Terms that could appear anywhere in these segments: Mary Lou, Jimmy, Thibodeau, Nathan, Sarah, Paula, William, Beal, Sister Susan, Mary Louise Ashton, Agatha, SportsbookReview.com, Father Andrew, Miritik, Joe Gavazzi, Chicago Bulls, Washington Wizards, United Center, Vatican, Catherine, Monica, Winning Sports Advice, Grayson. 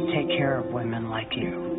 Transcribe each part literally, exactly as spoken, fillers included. always take care of women like you.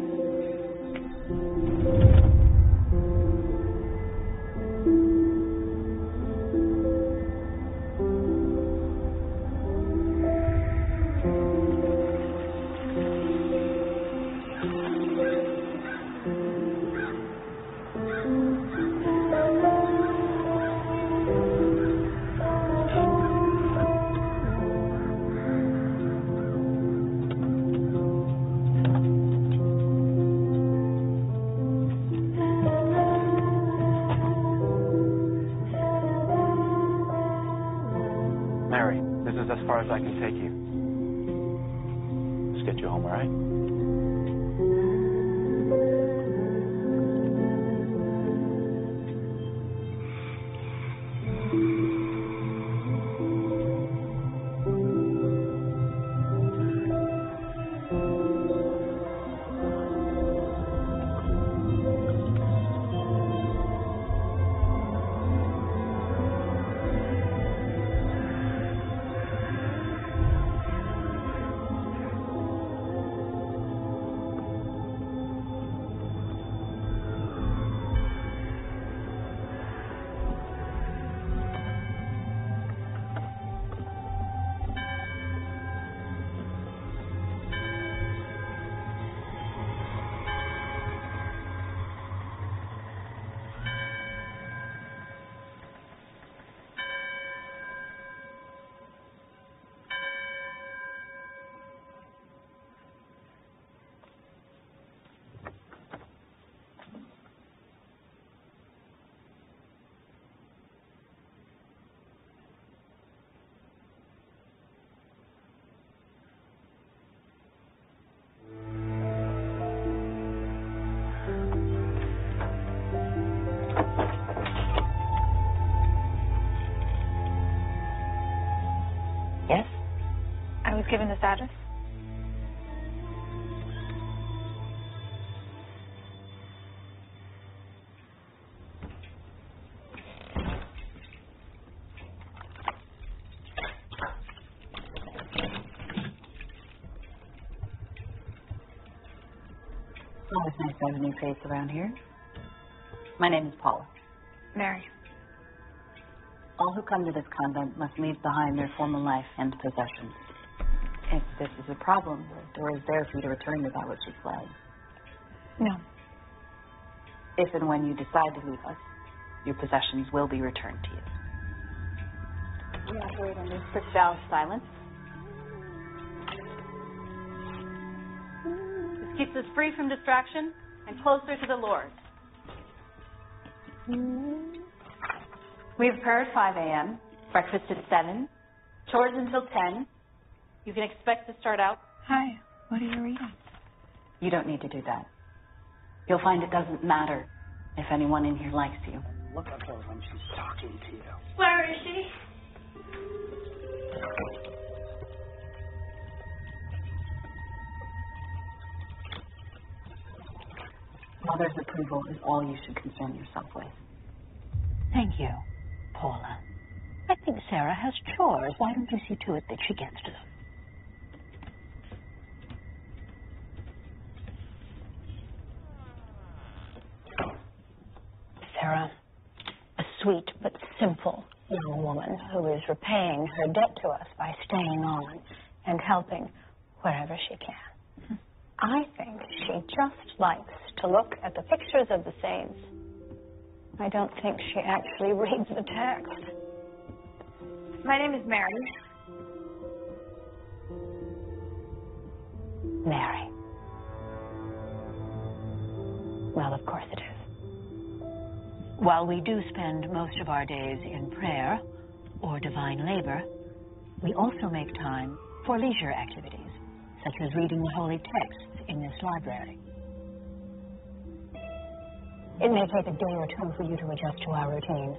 Given this address? Always nice to have a new face around here. My name is Paula. Mary. All who come to this convent must leave behind their former life and possessions. If this is a problem, the door is there for you to return to that which is fled. No. If and when you decide to leave us, your possessions will be returned to you. We operate under strict vow of silence. This keeps us free from distraction and closer to the Lord. We have prayer at five A M, breakfast at seven, chores until ten. You can expect to start out. Hi, what are you reading? You don't need to do that. You'll find it doesn't matter if anyone in here likes you. Look at her when she's talking to you. Where is she? Mother's approval is all you should concern yourself with. Thank you, Paula. I think Sarah has chores. Why don't you see to it that she gets to them? Sarah, a sweet but simple young woman who is repaying her debt to us by staying on and helping wherever she can. Mm-hmm. I think she just likes to look at the pictures of the saints. I don't think she actually reads the text. My name is Mary. Mary. Well, of course it is. While we do spend most of our days in prayer or divine labor, we also make time for leisure activities, such as reading the holy texts in this library. It may take a day or two for you to adjust to our routine,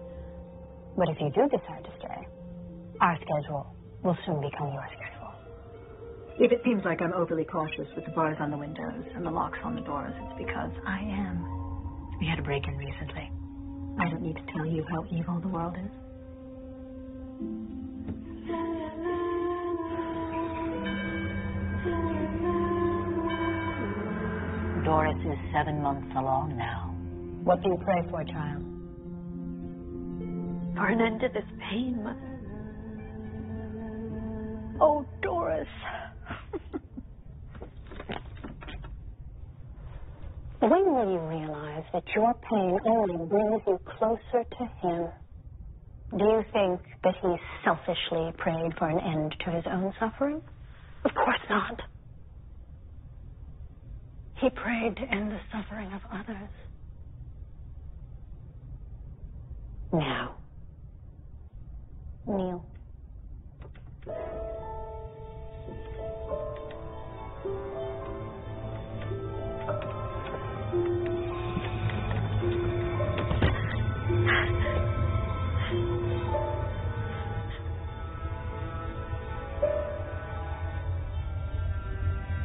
but if you do decide to stay, our schedule will soon become your schedule. If it seems like I'm overly cautious with the bars on the windows and the locks on the doors, it's because I am. We had a break-in recently. I don't need to tell you how evil the world is. Doris is seven months along now. What do you pray for, child? For an end to this pain, Mother. Oh, Doris. When will you realize that your pain only brings you closer to him? Do you think that he selfishly prayed for an end to his own suffering? Of course not. He prayed to end the suffering of others. Now, kneel.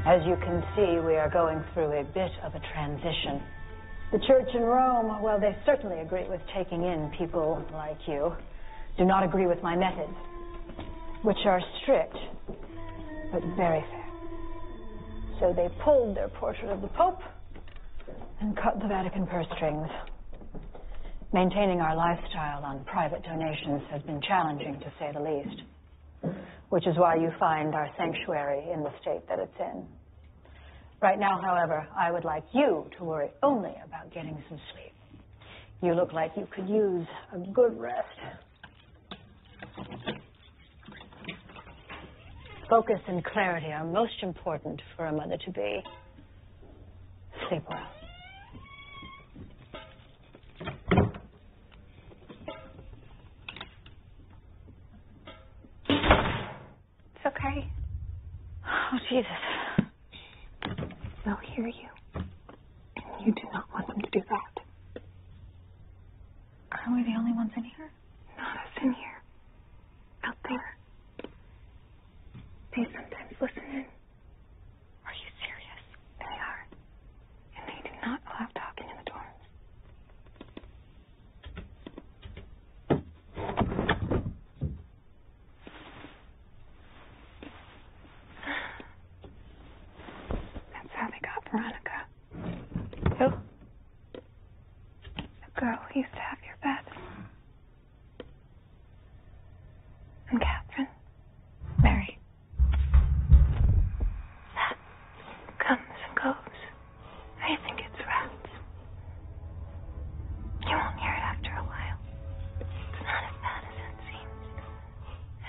As you can see, we are going through a bit of a transition. The church in Rome, well, they certainly agree with taking in people like you, do not agree with my methods, which are strict, but very fair. So they pulled their portrait of the Pope and cut the Vatican purse strings. Maintaining our lifestyle on private donations has been challenging, to say the least. Which is why you find our sanctuary in the state that it's in. Right now, however, I would like you to worry only about getting some sleep. You look like you could use a good rest. Focus and clarity are most important for a mother-to-be. Sleep well. Okay. Oh, Jesus. They'll hear you. And you do not want them to do that. Are we the only ones in here? Not us in here. Out there. They sometimes listen in. Are you serious? They are. And they do not allow talking in the girl who used to have your bed. And Catherine. Mary. That comes and goes. I think it's rats. You won't hear it after a while. It's not as bad as it seems.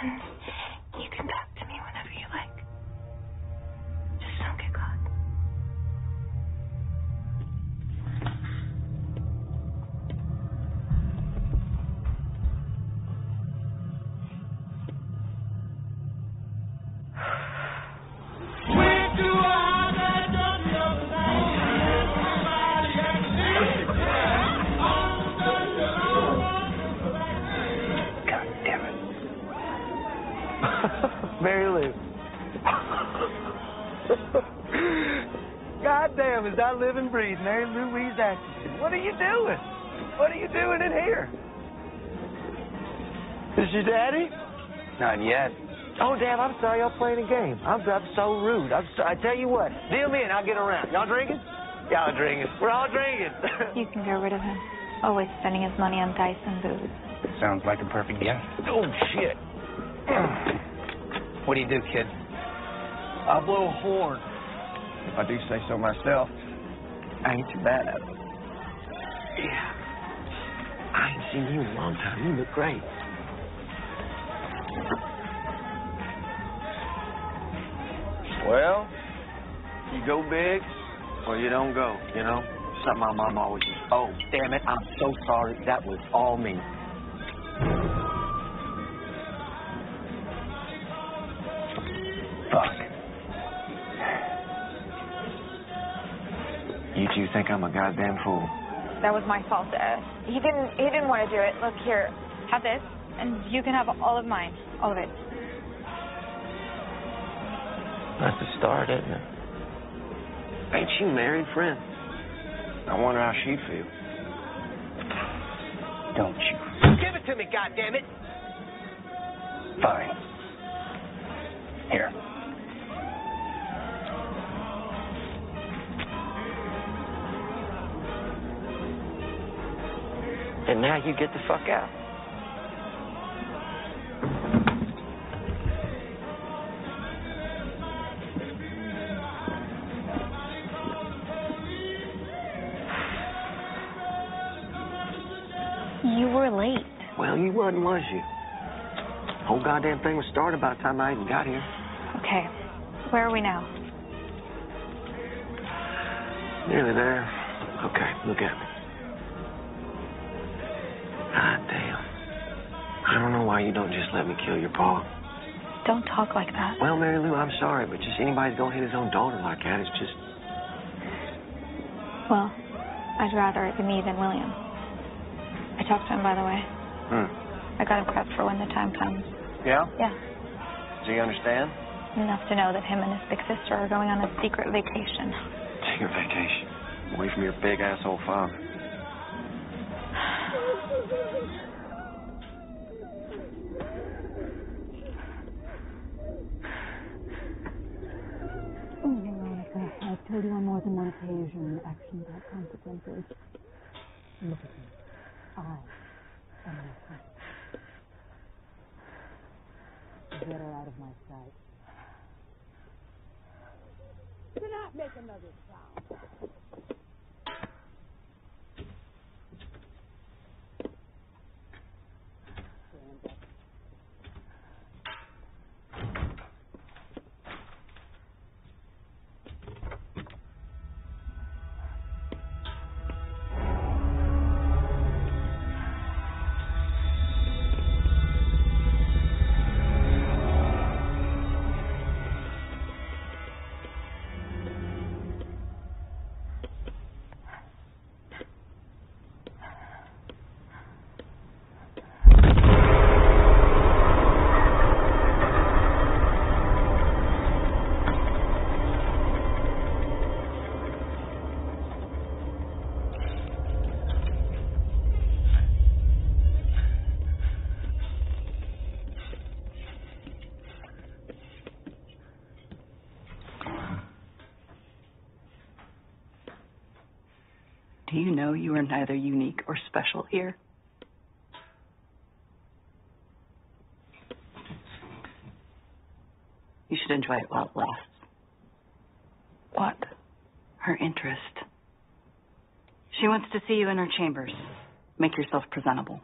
And you can talk to me whenever you like. Just don't get caught. Mary Lou. Goddamn, as I live and breathe, Mary Louise Ashton. What are you doing? What are you doing in here? Is your daddy? Not yet. Oh, damn, I'm sorry y'all playing a game. I'm, I'm so rude. I'm so, I tell you what, deal me in, I'll get around. Y'all drinking? Y'all drinking. We're all drinking. You can get rid of him. Always spending his money on dice and booze. Sounds like a perfect guess. Oh, shit. What do you do, kid? I blow a horn. I do say so myself. I ain't too bad at it. Yeah. I ain't seen you in a long time. You look great. Well, you go big or you don't go, you know? Something my mom always used. Oh, damn it. I'm so sorry. That was all me. Fuck. You two think I'm a goddamn fool. That was my fault, uh, He didn't he didn't want to do it. Look, here, have this, and you can have all of mine. All of it. That's a start, isn't it? Ain't she married, friend? I wonder how she'd feel. Don't you? Give it to me, goddammit! Fine. Here. And now you get the fuck out. You were late. Well, you wasn't, was you? The whole goddamn thing was started by the time I even got here. Okay. Where are we now? Nearly there. Okay, look at me. God damn. I don't know why you don't just let me kill your pa. Don't talk like that. Well, Mary Lou, I'm sorry, but just anybody's gonna hit his own daughter like that, it's just... Well, I'd rather it be me than William. I talked to him, by the way. Hmm. I got him prepped for when the time comes. Yeah? Yeah. Does he understand? Enough to know that him and his big sister are going on a secret vacation. Secret vacation? Away from your big asshole father. Oh, Monica, I told you on more than one occasion, action without consequences. Look at me. I am your friend. Get her out of my sight. Do not make another sound. Do you know you are neither unique or special here? You should enjoy it while it lasts. What? Her interest. She wants to see you in her chambers. Make yourself presentable.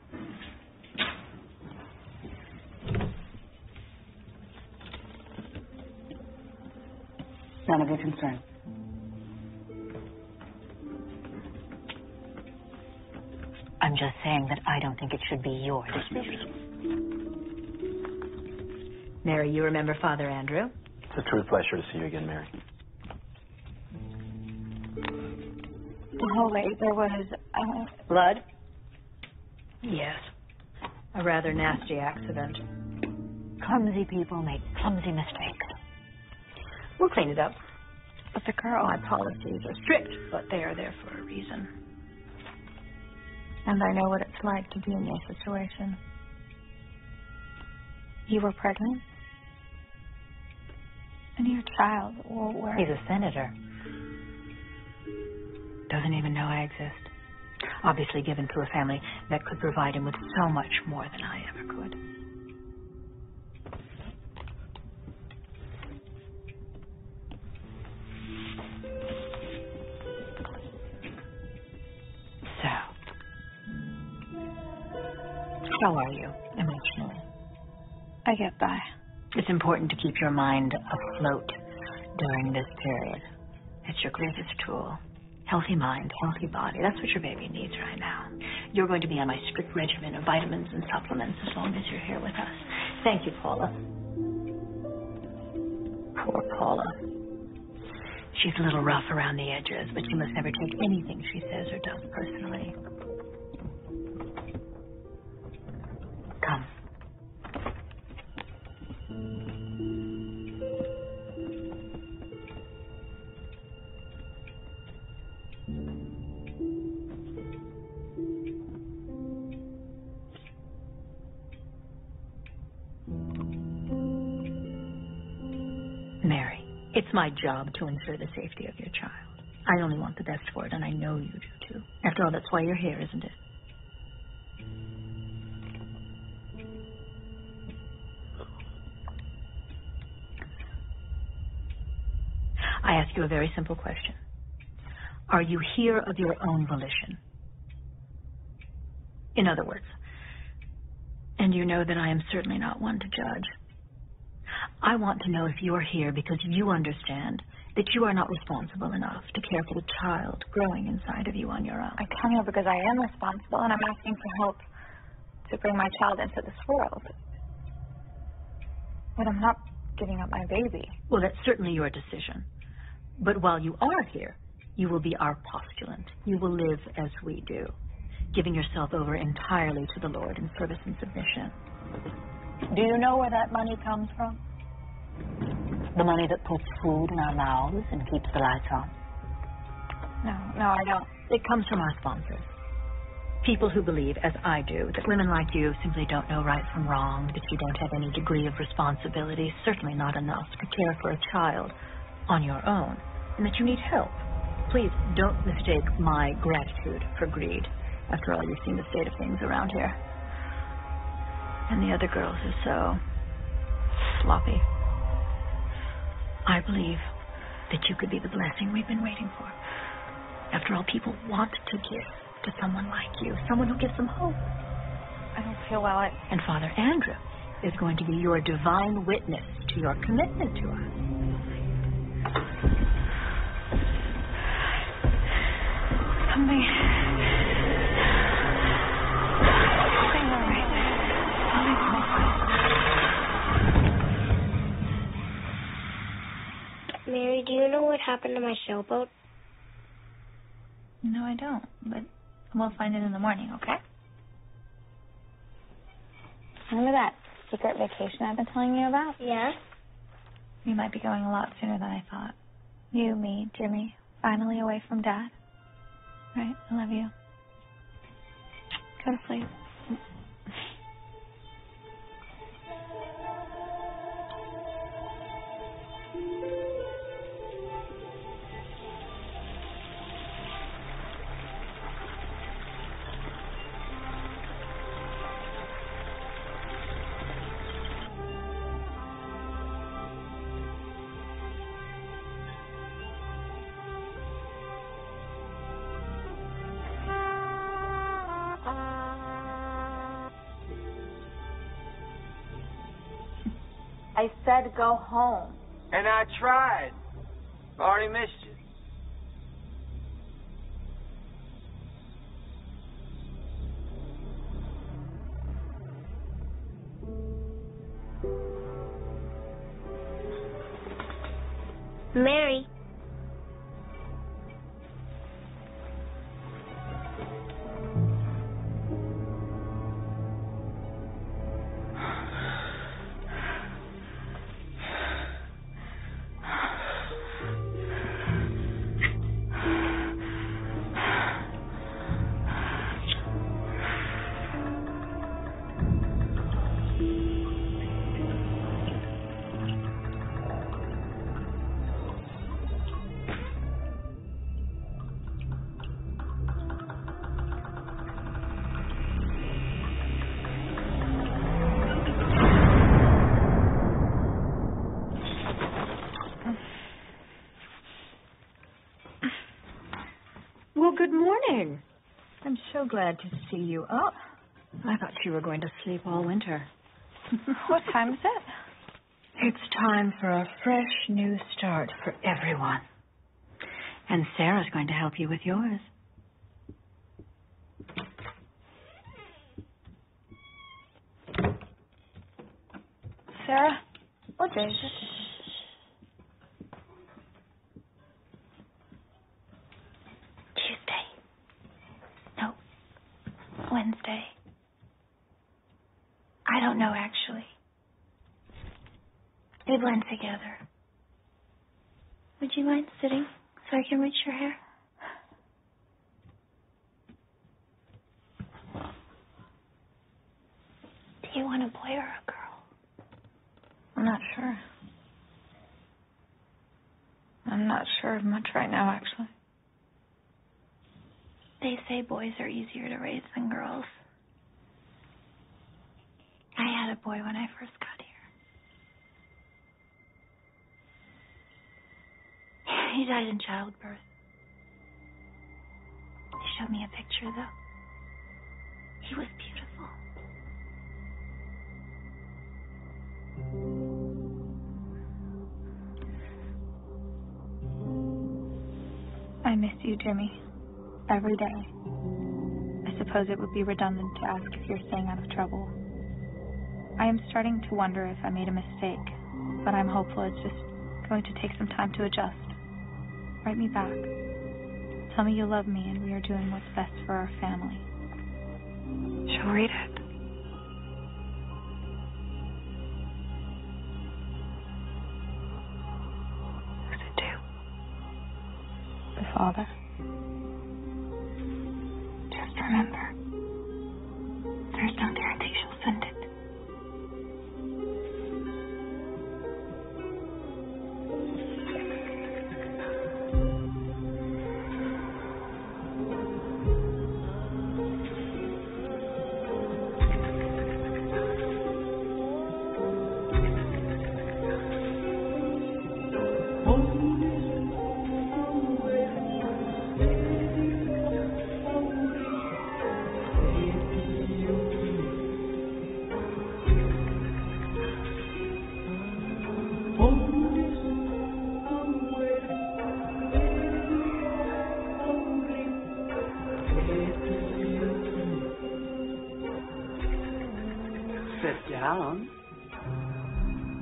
None of your concern. I'm just saying that I don't think it should be your decision. Mary, you remember Father Andrew? It's a true pleasure to see you again, Mary. How late there was... Uh... Blood? Yes. A rather nasty accident. Clumsy people make clumsy mistakes. We'll clean it up. But the Carlisle policies are strict, but they are there for a reason. And I know what it's like to be in your situation. You were pregnant? And your child, or where? He's a senator. Doesn't even know I exist. Obviously given to a family that could provide him with so much more than I ever could. How are you emotionally? I get by. It's important to keep your mind afloat during this period. It's your greatest tool. Healthy mind, healthy body. That's what your baby needs right now. You're going to be on my strict regimen of vitamins and supplements as long as you're here with us. Thank you, Paula. Poor Paula. She's a little rough around the edges, but you must never take anything she says or does personally. Come. Mary, it's my job to ensure the safety of your child. I only want the best for it, and I know you do too. After all, that's why you're here, isn't it? I ask you a very simple question. Are you here of your own volition? In other words, and you know that I am certainly not one to judge, I want to know if you are here because you understand that you are not responsible enough to care for the child growing inside of you on your own. I come here because I am responsible, and I'm asking for help to bring my child into this world. But I'm not giving up my baby. Well, that's certainly your decision. But while you are here, you will be our postulant. You will live as we do, giving yourself over entirely to the Lord in service and submission. Do you know where that money comes from? The money that puts food in our mouths and keeps the lights on? No, no, I don't. It comes from our sponsors. People who believe, as I do, that women like you simply don't know right from wrong, that you don't have any degree of responsibility, certainly not enough to care for a child on your own, and that you need help. Please don't mistake my gratitude for greed. After all, you've seen the state of things around here. And the other girls are so sloppy. I believe that you could be the blessing we've been waiting for. After all, people want to give to someone like you, someone who gives them hope. I don't feel well. I... And Father Andrew is going to be your divine witness to your commitment to us. Something... Something all right. Something's wrong. Mary, do you know what happened to my sailboat? No, I don't, but... We'll find it in the morning, okay? Remember that secret vacation I've been telling you about? Yeah. You might be going a lot sooner than I thought. You, me, Jimmy, finally away from Dad. Right, I love you. Go to sleep. I said go home. And I tried. I already missed you. Mary. Good morning. I'm so glad to see you up. I thought you were going to sleep all winter. What time is it? It's time for a fresh new start for everyone. And Sarah's going to help you with yours. Sarah, what day is it? Wednesday. I don't know, actually. They blend together. Would you mind sitting so I can reach your hair? Do you want a boy or a girl? I'm not sure. I'm not sure of much right now, actually. They say boys are easier to raise than girls. I had a boy when I first got here. He died in childbirth. They showed me a picture, though. He was beautiful. I miss you, Jimmy. Every day. I suppose it would be redundant to ask if you're staying out of trouble. I am starting to wonder if I made a mistake, but I'm hopeful it's just going to take some time to adjust. Write me back. Tell me you love me and we are doing what's best for our family. She'll read it. Who's it to? The Father. Just remember, there's no guarantee she'll send it.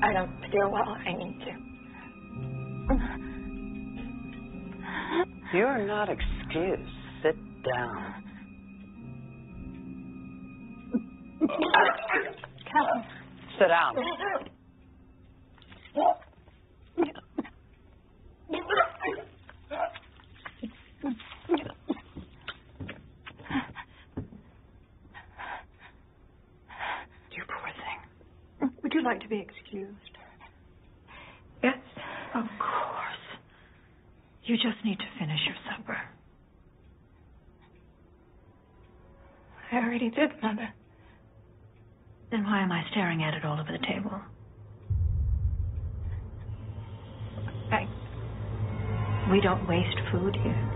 I don't feel well. I need to. You are not excused. Sit down. Come. Sit down. Like to be excused? Yes, of course. You just need to finish your supper. I already did, Mother. Then why am I staring at it all over the table? I... We don't waste food here.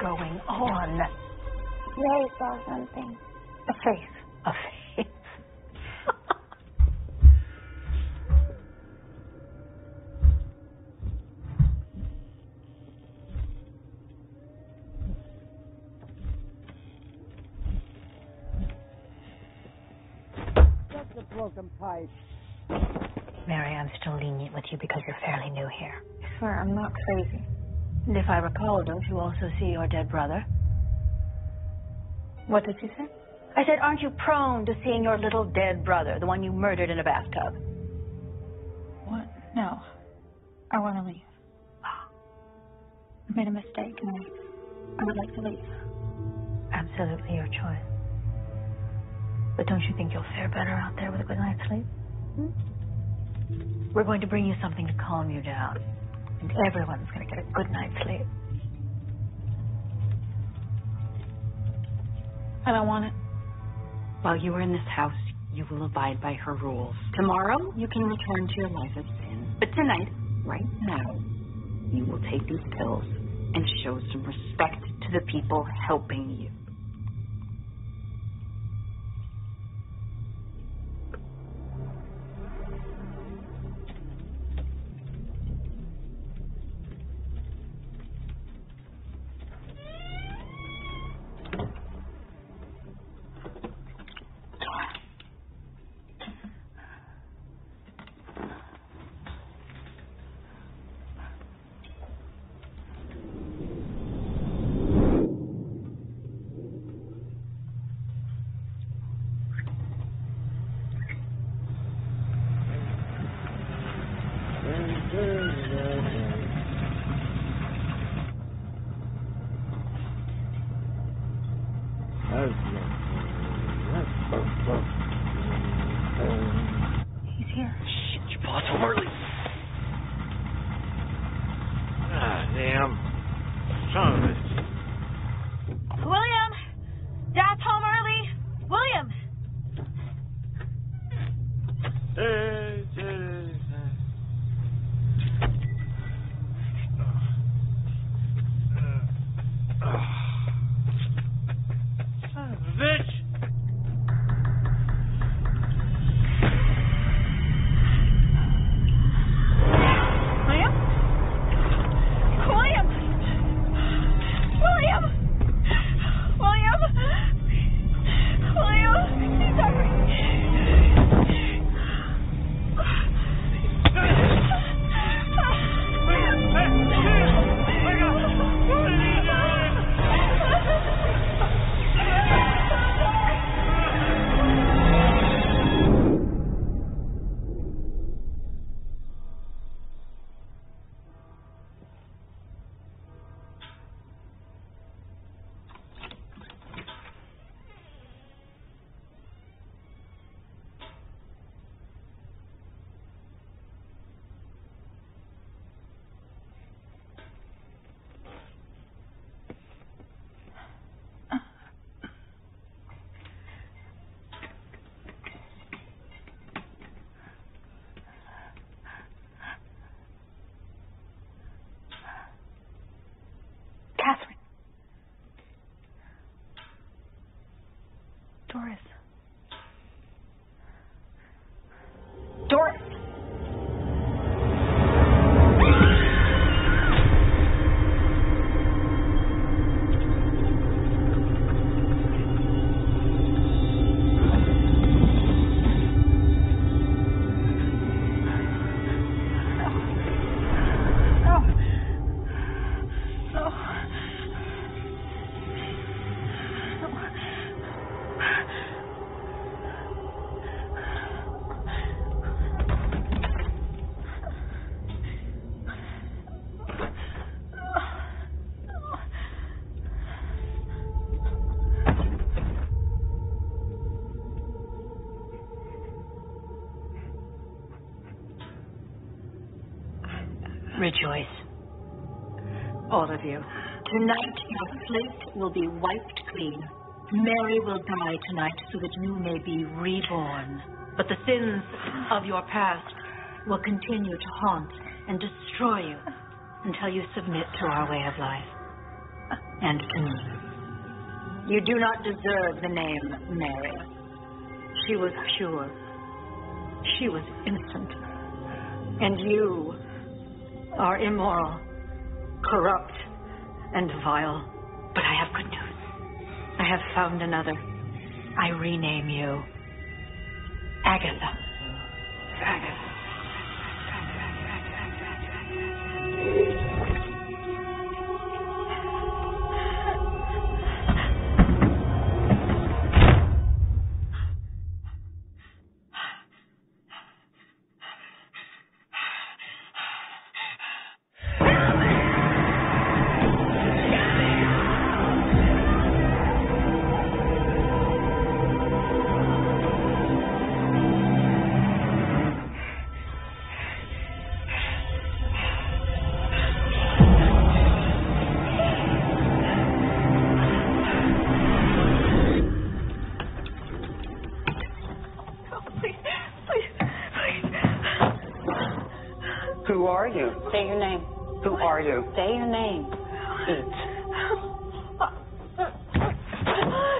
going on? Mary saw something. A face. A face. That's a broken pipe. Mary, I'm still lenient with you because you're fairly new here. I swear I'm not crazy. And if I recall, don't you also see your dead brother? What did you say? I said, aren't you prone to seeing your little dead brother, the one you murdered in a bathtub? What? No. I want to leave. I made a mistake, and I would like to leave. Absolutely your choice. But don't you think you'll fare better out there with a good night's sleep? Hmm? We're going to bring you something to calm you down. And everyone's going to get a good night's sleep. I don't want it. While you are in this house, you will abide by her rules. Tomorrow, you can return to your life of sin. But tonight, right now, you will take these pills and show some respect to the people helping you. Doris. Doris. Rejoice, all of you. Tonight your slate will be wiped clean. Mary will die tonight so that you may be reborn. But the sins of your past will continue to haunt and destroy you until you submit to our way of life. and to me. You do not deserve the name Mary. She was pure. She was innocent. And you are immoral, corrupt, and vile. But I have good news. I have found another. I rename you Agatha. Agatha. Say your name. Who are you? Say your name. Eat.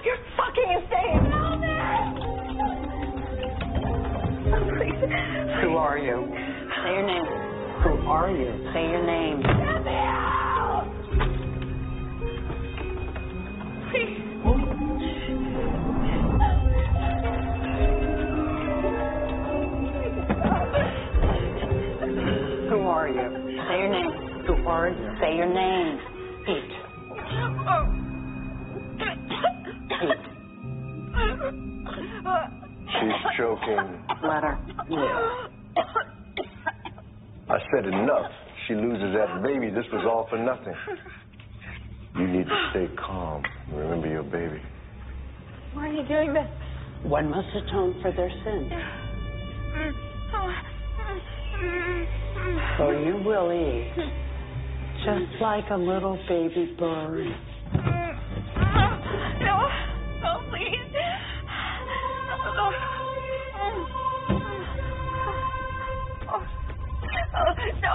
You're fucking insane. No, man. Please. Who are you? Say your name. Who are you? Say your name. Get me out! Please. Who are you? Say your name. Who are you? Say your name. Eat. Eat. She's choking. Let her. Yeah. I said enough. She loses that baby. This was all for nothing. You need to stay calm. Remember your baby. Why are you doing this? One must atone for their sins. So you will eat, just like a little baby bird. No, no, please. Oh, oh, no.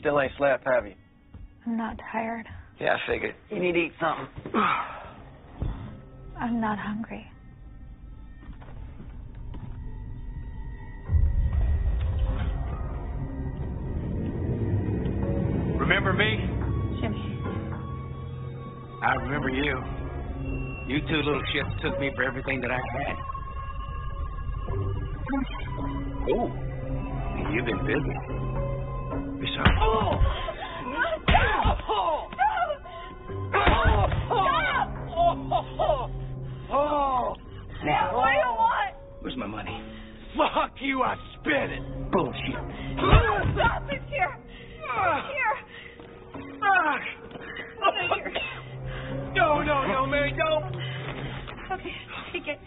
Still ain't slept, have you? I'm not tired. Yeah, I figured. You need to eat something. I'm not hungry. Remember me? Jimmy. I remember you. You two little shits took me for everything that I had. Ooh. You've been busy. Oh! Stop! Oh! Stop! Oh! Oh! Now, what do you want? Where's my money? Fuck you, I spent it. Bullshit. Oh, stop it here. Here. Fuck. No, no, no, no. Okay, take it. Take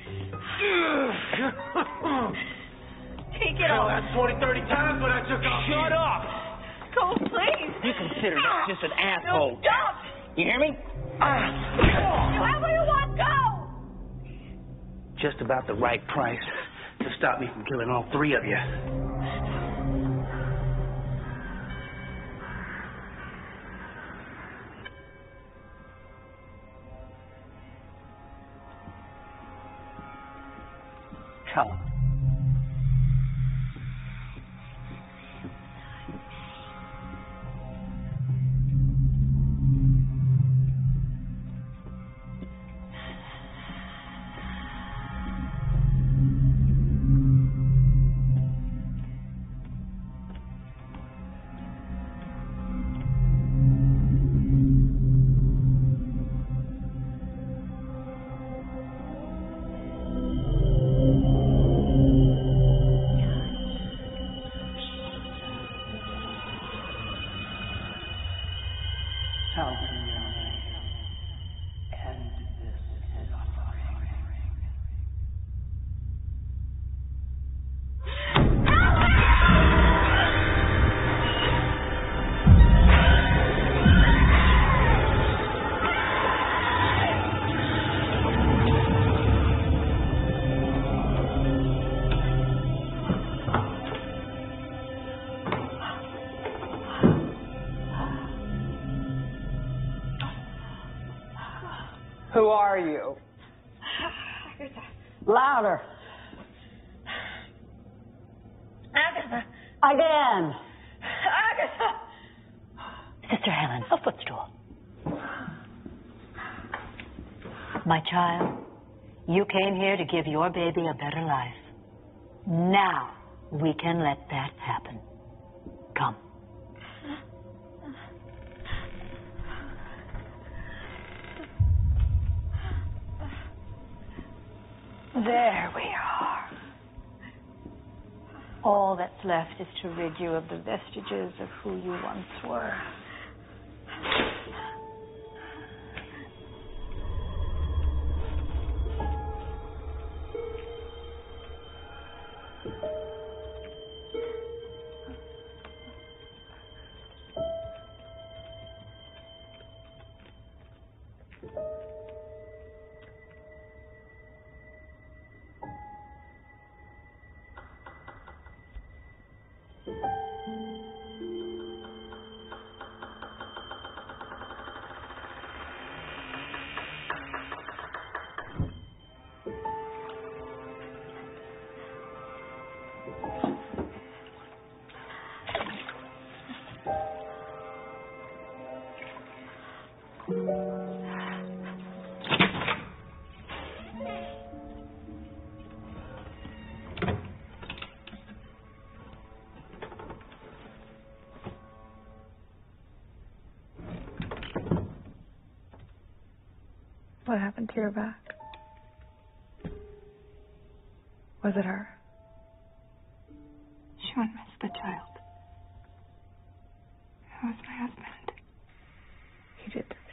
it off. That's twenty, thirty times when I took off. Shut up. Cole, please. You consider that just an asshole. No, stop. You hear me? Uh, Wherever you want, go. Just about the right price to stop me from killing all three of you. Tell him. Who are you? Agatha. Louder. Agatha. Again. Agatha. Sister Helen, a footstool. My child, you came here to give your baby a better life. Now we can let that happen. Come. There we are. All that's left is to rid you of the vestiges of who you once were. What happened to your back? Was it her? She won't miss the child. It was my husband. He did this.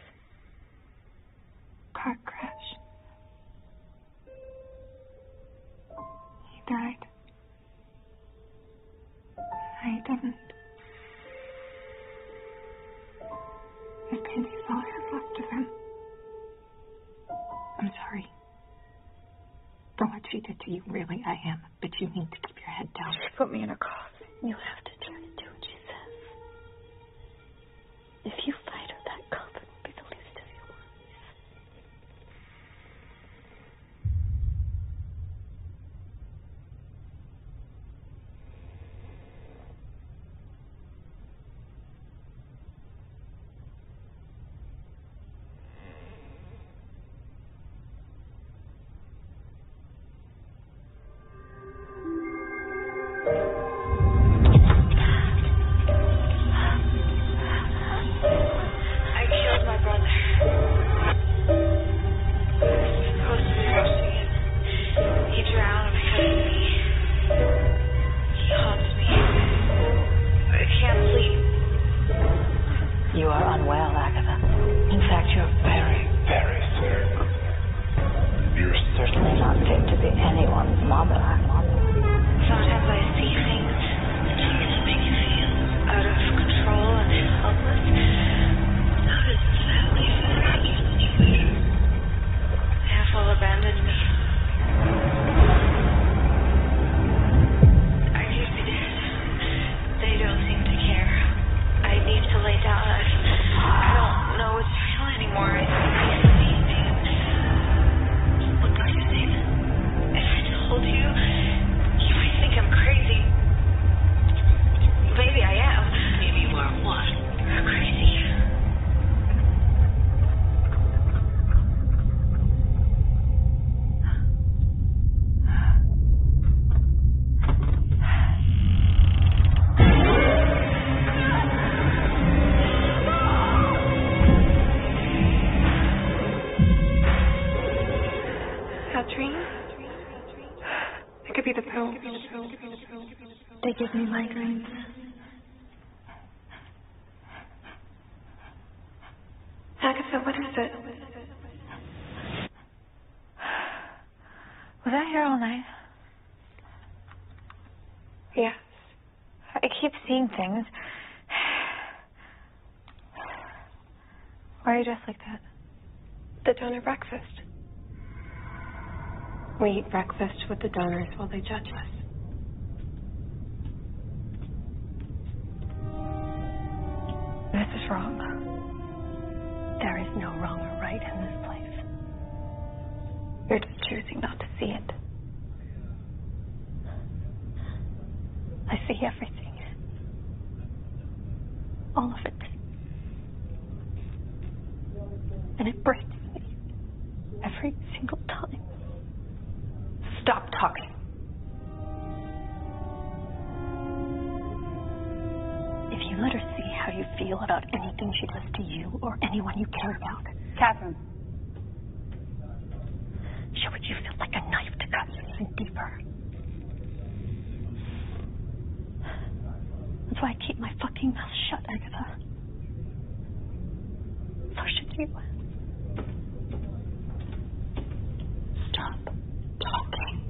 Car crash. He died. I didn't. This baby's all I have left of him. I'm sorry for what she did to you. Really, I am. But you need to keep your head down. She put me in a coffin. You have to try to do what she says. If you fight her, that coffin will be the least of your worries. be anyone's mother. Sometimes I see things that make you feel out of control and helpless. How does this family feel about you? They have all abandoned me. I could be dead. They don't seem to care. I need to lay down. I, I don't know what's real anymore. I think you, you might think I'm crazy. Maybe I am. Maybe you are what? You're crazy. They give me migraines. Agatha, what is it? Was I here all night? Yes. I keep seeing things. Why are you dressed like that? The donor breakfast. We eat breakfast with the donors while they judge us. This is wrong. There is no wrong or right in this place. You're just choosing not to see it. I see everything. All of it. And it breaks me. Every single time. Stop talking. If you let her see how you feel about anything she does to you or anyone you care about. Catherine. She would use it like a knife to cut you even deeper. That's why I keep my fucking mouth shut, Agatha. So should you. Stop talking.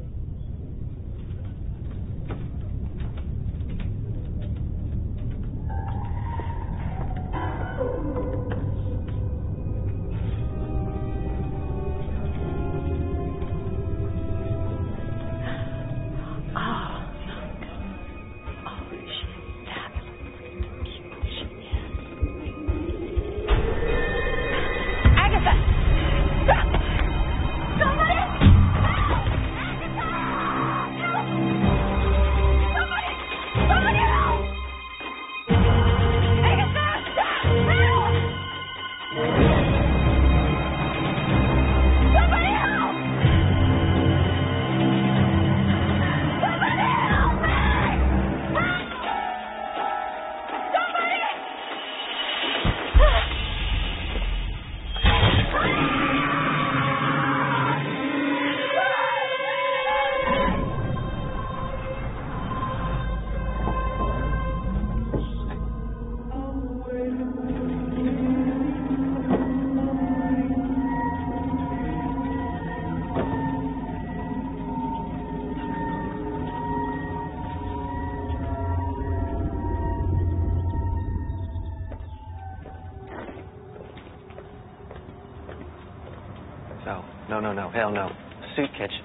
Hell no. Soup kitchen.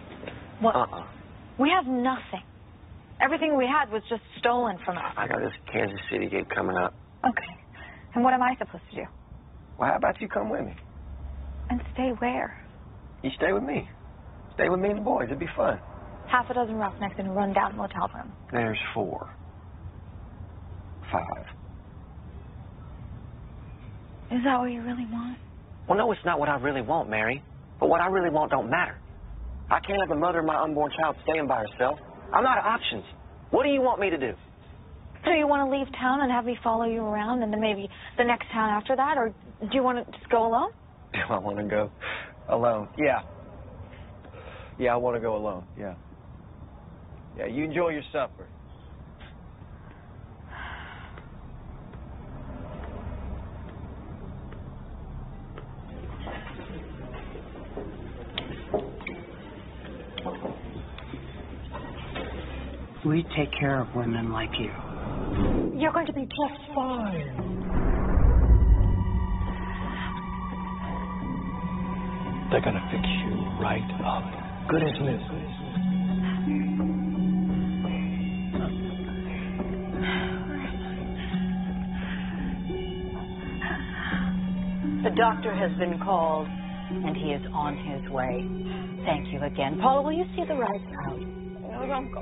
What? Uh-uh. We have nothing. Everything we had was just stolen from us. I got this Kansas City gig coming up. Okay. And what am I supposed to do? Well, how about you come with me? And stay where? You stay with me. Stay with me and the boys. It'd be fun. Half a dozen roughnecks in a run-down motel room. There's four. Five. Is that what you really want? Well, no, it's not what I really want, Mary. But what I really want don't matter. I can't have the mother of my unborn child staying by herself. I'm out of options. What do you want me to do? So you want to leave town and have me follow you around and then maybe the next town after that? Or do you want to just go alone? Do I want to go alone? Yeah. Yeah, I want to go alone. Yeah. Yeah, you enjoy your supper. We take care of women like you. You're going to be just fine. They're going to fix you right up. Good as new. The doctor has been called, and he is on his way. Thank you again. Paula, will you see the right out? No, don't go.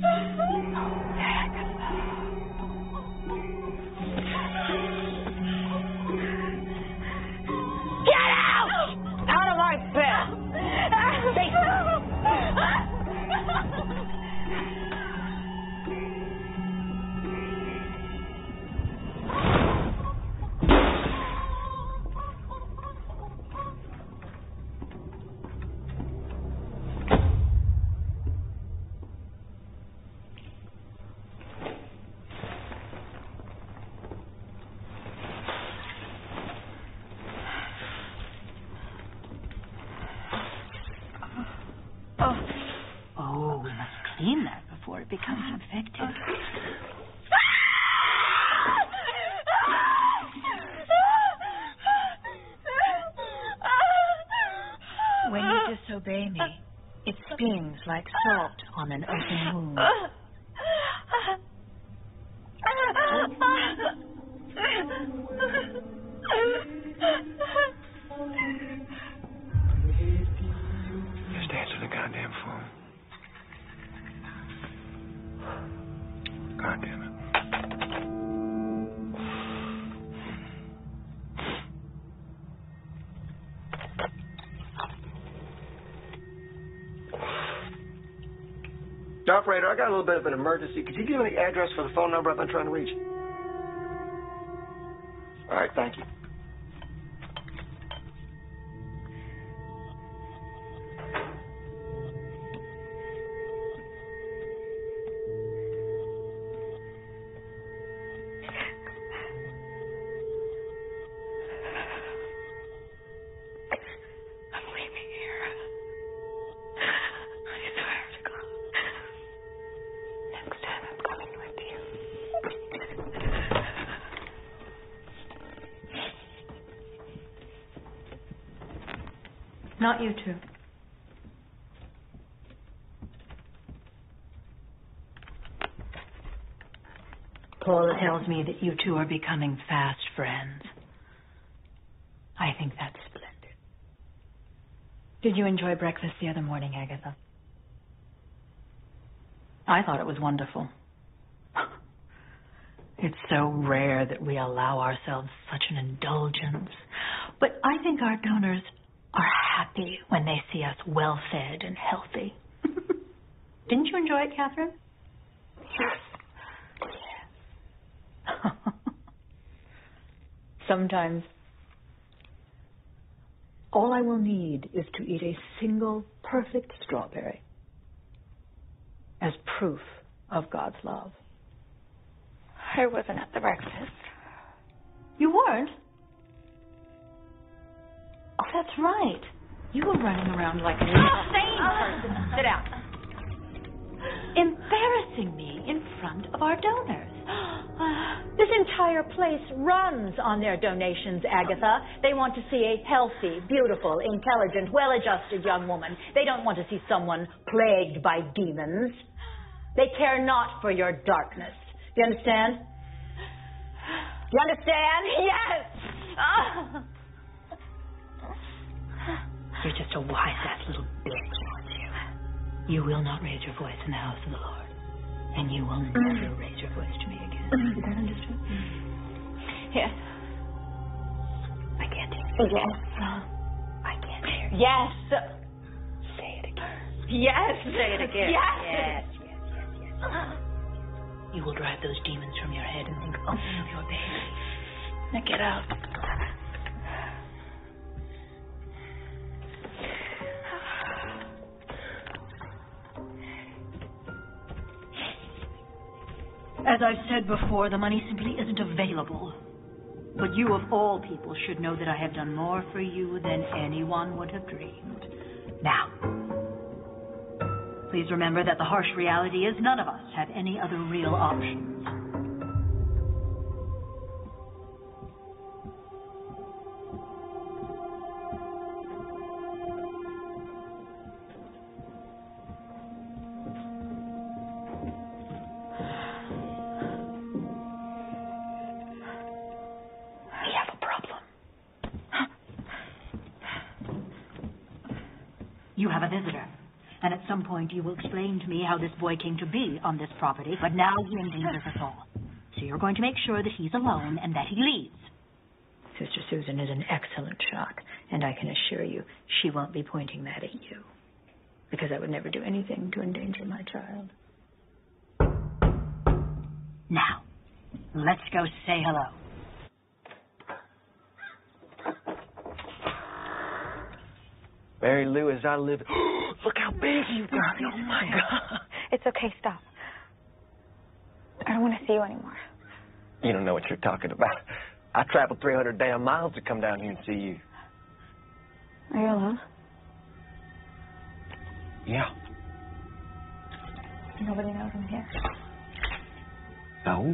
Out of my bed! Like salt on an open wound. Just answer the goddamn phone. God damn it. Operator, I got a little bit of an emergency. Could you give me the address for the phone number I've been trying to reach? All right, thank you. Not you two. Paula tells me that you two are becoming fast friends. I think that's splendid. Did you enjoy breakfast the other morning, Agatha? I thought it was wonderful. It's so rare that we allow ourselves such an indulgence. But I think our donors are happy when they see us well-fed and healthy. Didn't you enjoy it, Catherine? Yes. Yes. Sometimes all I will need is to eat a single perfect strawberry as proof of God's love. I wasn't at the breakfast. You weren't? Oh, that's right. You were running around like an insane person. Sit down. Embarrassing me in front of our donors. This entire place runs on their donations, Agatha. They want to see a healthy, beautiful, intelligent, well-adjusted young woman. They don't want to see someone plagued by demons. They care not for your darkness. Do you understand? Do you understand? Yes! Oh. You're just a wise-ass little bitch, aren't you? You will not raise your voice in the house of the Lord. And you will never raise your voice to me again. Is that understood? Yes. I can't hear you. Yes. I can't hear you. Yes. Say it again. Yes. Say it again. Yes. Yes, yes, yes, yes. You will drive those demons from your head and think only of your baby. Now get out. As I've said before, the money simply isn't available. But you of all people should know that I have done more for you than anyone would have dreamed. Now, please remember that the harsh reality is none of us have any other real options. Some point you will explain to me how this boy came to be on this property, but now he endangers us all. So you're going to make sure that he's alone and that he leaves. Sister Susan is an excellent shot, and I can assure you she won't be pointing that at you, because I would never do anything to endanger my child. Now, let's go say hello. Mary Lou, as I live... Look how big you've got it. Oh, my God. It's okay. Stop. I don't want to see you anymore. You don't know what you're talking about. I traveled three hundred damn miles to come down here and see you. Are you alone? Yeah. Nobody knows I'm here. No.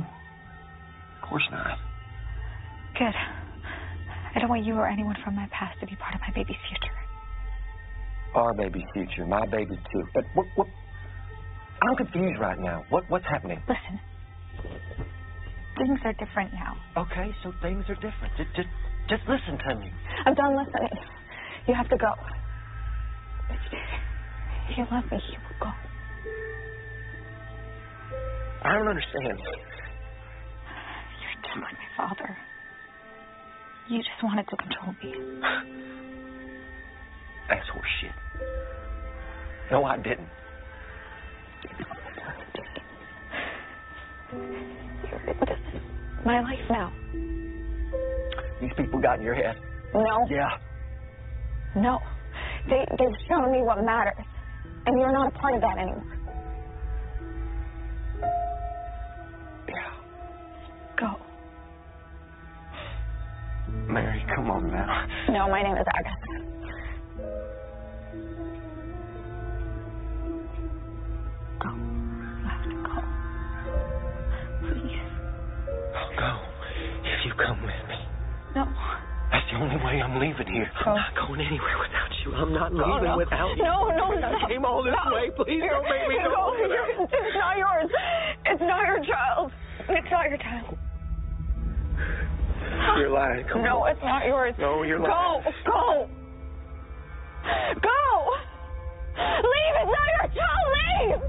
Of course not. Good. I don't want you or anyone from my past to be part of my baby's future. Our baby's future, my baby too. But what, what? I'm confused right now. What, what's happening? Listen, things are different now. Okay, so things are different. Just, just, just listen to me. I'm done listening. You have to go. If you love me, you will go. I don't understand. You're done with my father. You just wanted to control me. That's horseshit. No, I didn't. You're in this. My life now. These people got in your head. No. Yeah. No. They, they've shown me what matters. And you're not a part of that anymore. Yeah. Go. Mary, come on now. No, my name is Agatha. Come with me. No. That's the only way I'm leaving here. Go. I'm not going anywhere without you. I'm not leaving no. without you. No, no, no. I came all this no. way. Please you're, don't make me go. No, it's not yours. It's not your child. It's not your child. You're lying. Come no, on. It's not yours. No, you're lying. Go. Go. Go. Leave. It's not your child. Leave.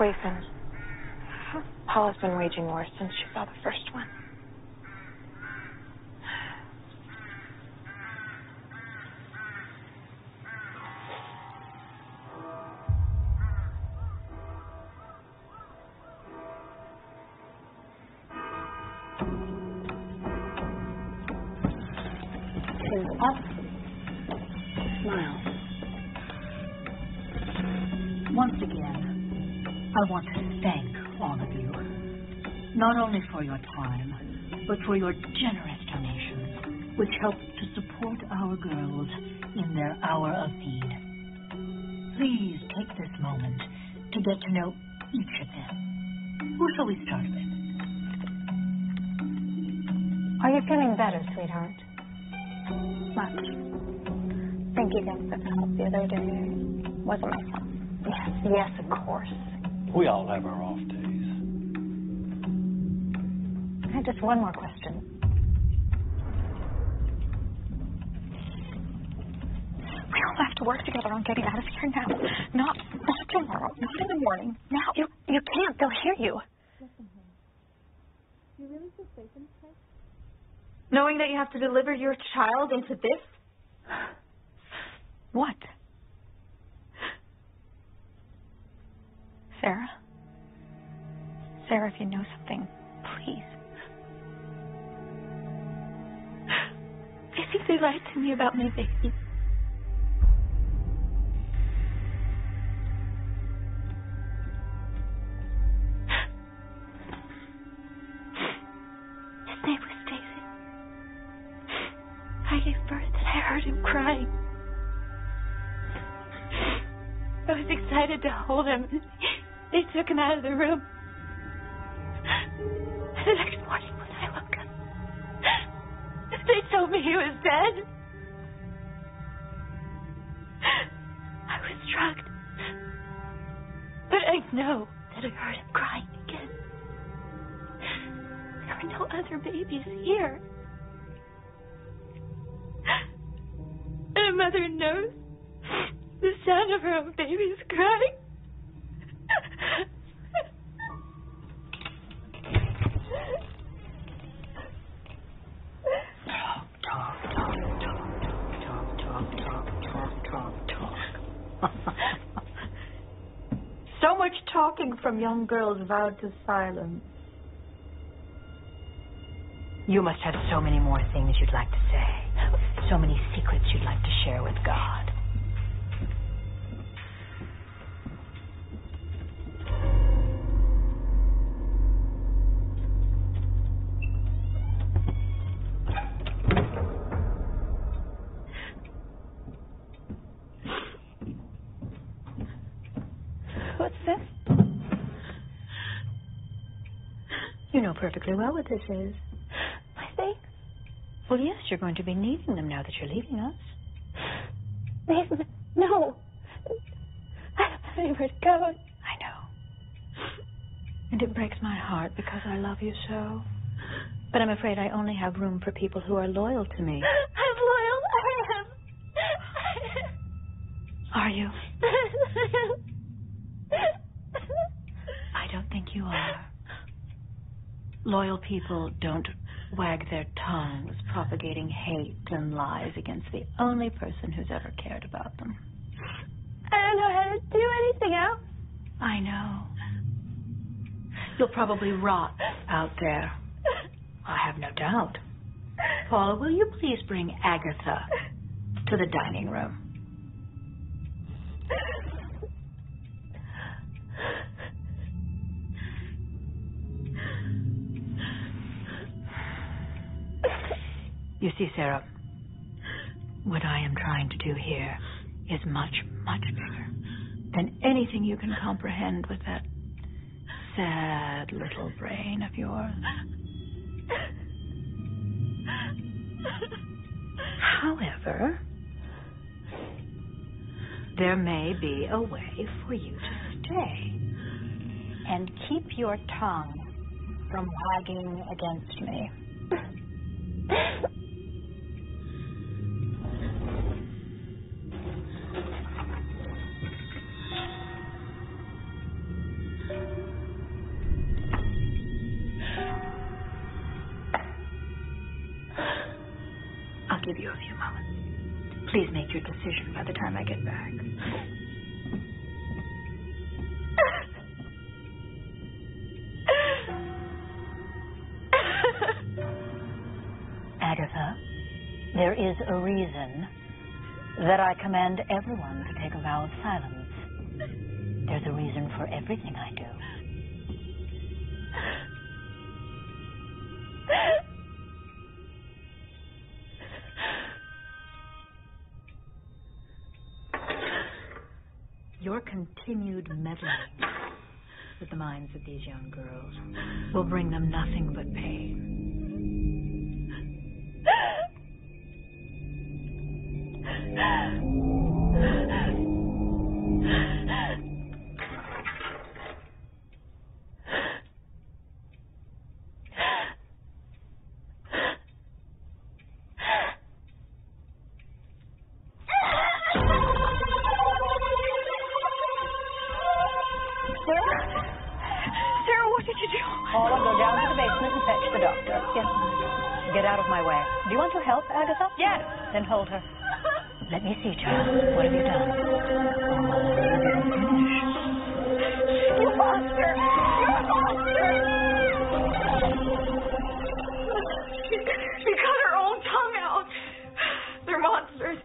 Grayson, Paula's been waging war since she saw the first one. For your time, but for your generous donations, which help to support our girls in their hour of need. Please take this moment to get to know each of them. Who shall we start with? Are you feeling better, sweetheart? Much. Thank you guys for the help the other day. Wasn't my fault. Yes, yes, of course. We all have our off days. I have just one more question. We all have to work together on getting out of here now. Not, not tomorrow, not in the morning. Now, you, you can't. They'll hear you. Listen here. Do you really feel safe in this place? Knowing that you have to deliver your child into this? What? Sarah? Sarah, if you know something, please. I think they lied to me about my baby. To hold him. They took him out of the room. The next morning when I woke up, they told me he was dead. I was struck. But I know that I heard him crying again. There were no other babies here. And a mother knows the sound of her own baby's crying. Talk, talk, talk, talk, talk, talk, talk, talk, talk, talk. So much talking from young girls vowed to silence. You must have so many more things you'd like to say, so many secrets you'd like to share with God. Perfectly well what this is. My things? Well, yes, you're going to be needing them now that you're leaving us. Nathan, no. I don't have anywhere to go. I know. And it breaks my heart because I love you so. But I'm afraid I only have room for people who are loyal to me. I'm loyal. I am. I am. Are you? I don't think you are. Loyal people don't wag their tongues, propagating hate and lies against the only person who's ever cared about them. I don't know how to do anything else. I know. You'll probably rot out there. I have no doubt. Paula, will you please bring Agatha to the dining room? You see, Sarah, what I am trying to do here is much, much bigger than anything you can comprehend with that sad little brain of yours. However, there may be a way for you to stay and keep your tongue from wagging against me. Give you a few moments. Please make your decision by the time I get back. Agatha, there is a reason that I command everyone to take a vow of silence. There's a reason for everything I do. Your continued meddling with the minds of these young girls will bring them nothing but pain. Then hold her. Let me see, child. What have you done? You monster! You monster! She, she cut her own tongue out. They're monsters.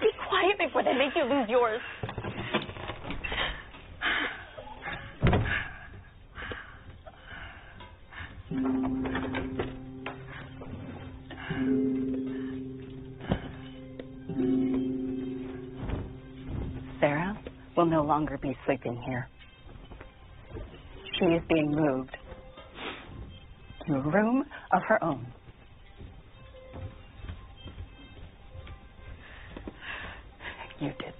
Be quiet before they make you lose yours. Will no longer be sleeping here. She is being moved to a room of her own. You did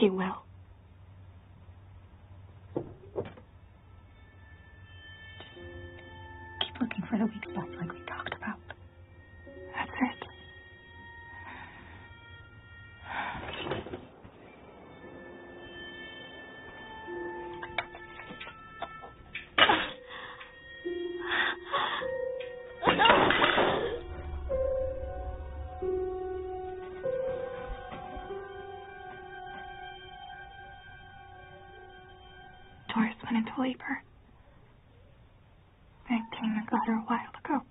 He will. Keep looking for the weak spots like we talked about. That's it. Labor. That came and got her a while ago.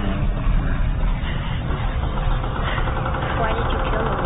Why did you kill him, Mary?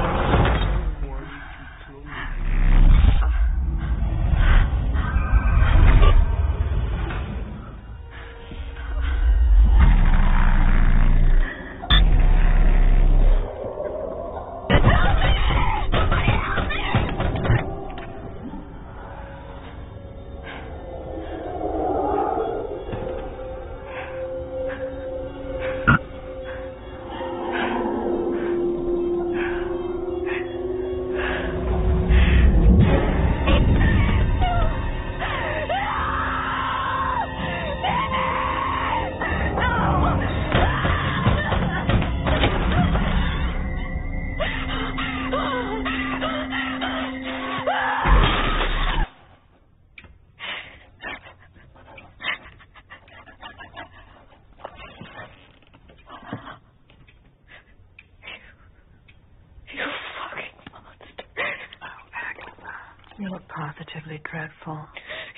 Dreadful.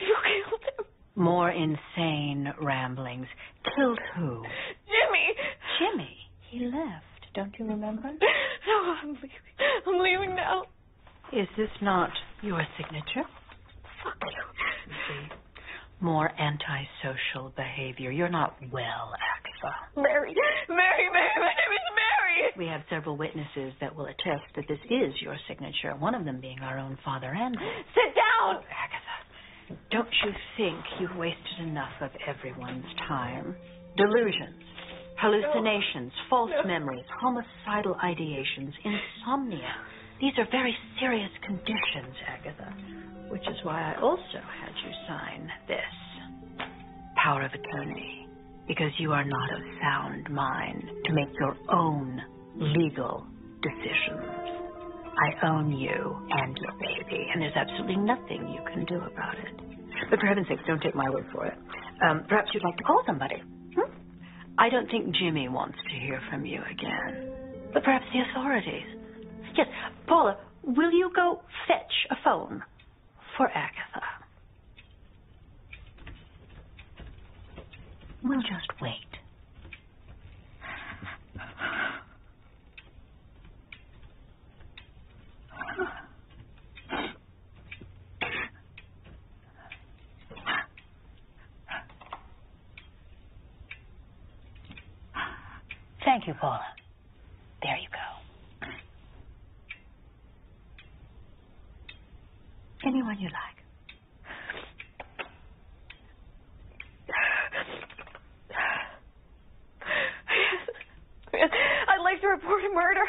You killed him. More insane ramblings. Killed who? Jimmy. Jimmy? He left. Don't you remember? No, I'm leaving. I'm leaving now. Is this not your signature? Fuck you. You see, more antisocial behavior. You're not well, Agatha. Mary. Mary, Mary, my name is Mary. We have several witnesses that will attest that this is your signature, one of them being our own Father Andrew. Sit down. Oh, Agatha, don't you think you've wasted enough of everyone's time? Delusions, hallucinations, no. false no. memories, homicidal ideations, insomnia. These are very serious conditions, Agatha, which is why I also had you sign this power of attorney, because you are not of sound mind to make your own legal decisions. I own you and your baby, and there's absolutely nothing you can do about it. But for heaven's sake, don't take my word for it. Um, perhaps you'd like to call somebody. Hmm? I don't think Jimmy wants to hear from you again. But perhaps the authorities. Yes, Paula, will you go fetch a phone for Agatha? We'll just wait. Thank you, Paula. There you go. Anyone you like. Yes. I'd like to report a murder.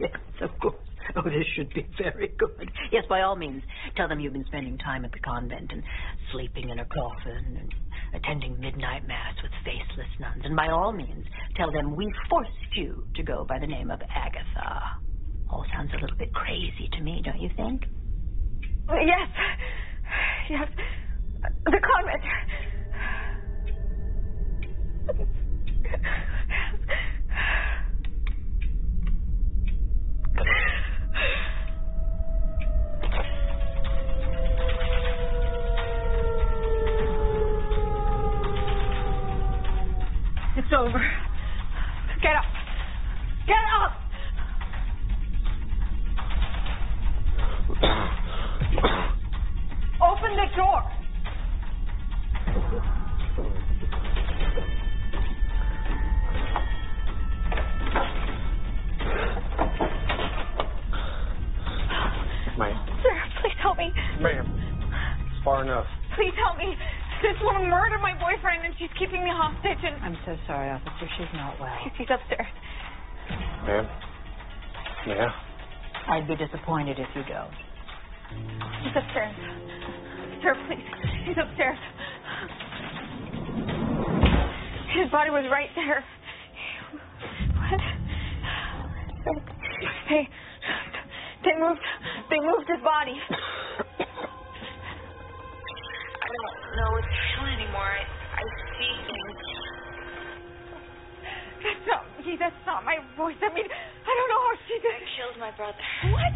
Yes, of course. Oh, this should be very good. Yes, by all means, tell them you've been spending time at the convent and sleeping in a coffin and attending midnight mass with faceless nuns. And by all means, tell them we forced you to go by the name of Agatha. All sounds a little bit crazy to me, don't you think? Yes. Yes. The convent. It's over. Get up. Get up! Open the door. Ma'am. Sarah, please help me. Ma'am, it's far enough. Please help me. This woman murdered my boyfriend, and she's keeping me hostage, and... I'm so sorry, officer. She's not well. She's upstairs. Ma'am? Ma'am? I'd be disappointed if you don't. She's upstairs. Sir, please. She's upstairs. His body was right there. What? Hey. They moved... They moved his body. I don't know what to feel anymore. I, I see things. That's not me. That's not my voice. I mean, I don't know how she did. I killed my brother. What?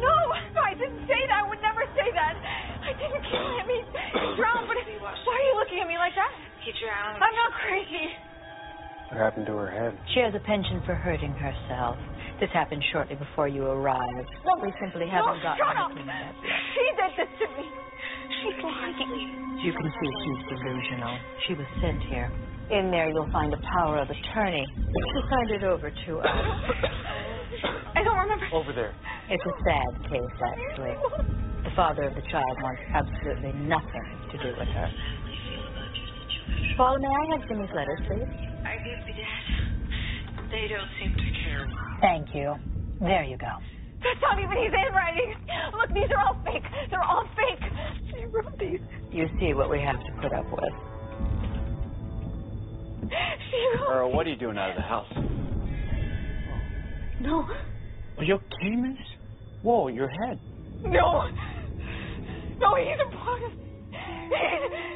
No, no, I didn't say that. I would never say that. I didn't kill him. He, he drowned. But why are you looking at me like that? He drowned. I'm not crazy. What happened to her head? She has a penchant for hurting herself. This happened shortly before you arrived. No, we simply haven't no, gotten anything yet. She did this to me. She's lying. You can see she's delusional. She was sent here. In there, you'll find a power of attorney. She'll hand it over to us. I don't remember. Over there. It's a sad case, actually. The father of the child wants absolutely nothing to do with her. Paula, may I have Jimmy's letters, please? I gave the dad. They don't seem to care. Thank you. There you go. That's not even his handwriting. Look, these are all fake. They're all fake. She wrote these. You see what we have to put up with. She wrote Earl, what are you doing out of the house? No. Are you okay, miss? Whoa, your head. No. No, he's a part of...